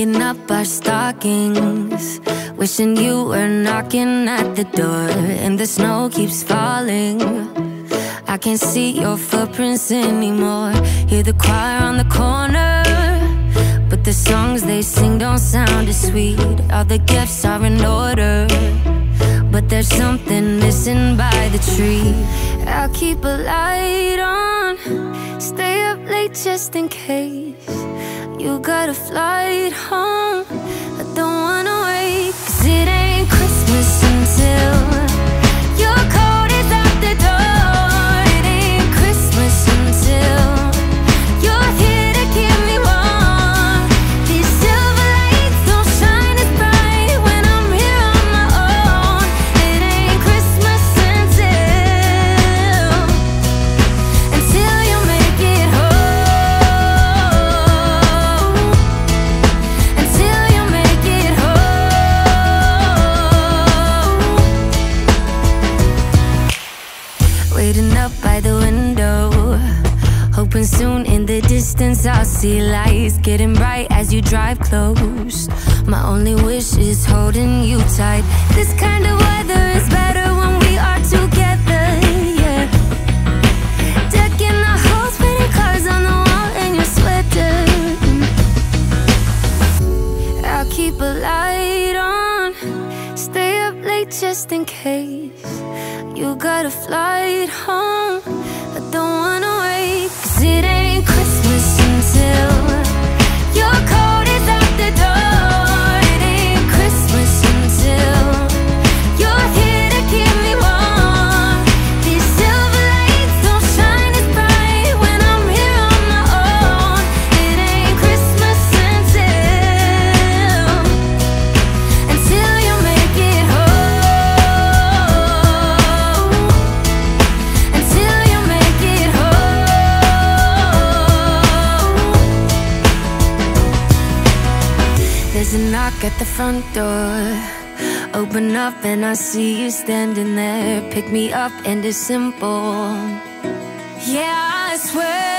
hanging up our stockings, wishing you were knocking at the door. And the snow keeps falling, I can't see your footprints anymore. Hear the choir on the corner, but the songs they sing don't sound as sweet. All the gifts are in order, but there's something missing by the tree. I'll keep a light on, stay up late just in case. You got a flight home, I don't wanna wait. 'Cause it ain't Christmas until your coat is out the door. It ain't Christmas until you're here to give me warm. These silver lights don't shine as bright when I'm here on my own. It ain't Christmas until you make it home. Until you make it home. Waiting up by the window, hoping soon in the distance I'll see lights getting bright as you drive close. My only wish is holding you tight. This kind of weather is better when we are together, yeah. Decking our house, painting cars on the wall in your sweater. I'll keep a light on, stay up late just in case. You got a flight home, I don't wanna wait. 'Cause it ain't Christmas until your coat is out the door. It ain't Christmas until you're here to keep me warm. These silver lights don't shine as bright when I'm here on my own. It ain't Christmas until you make it home. Until you make it home. There's a knock at the front door. Open up and I see you standing there. Pick me up and it's simple. Yeah, I swear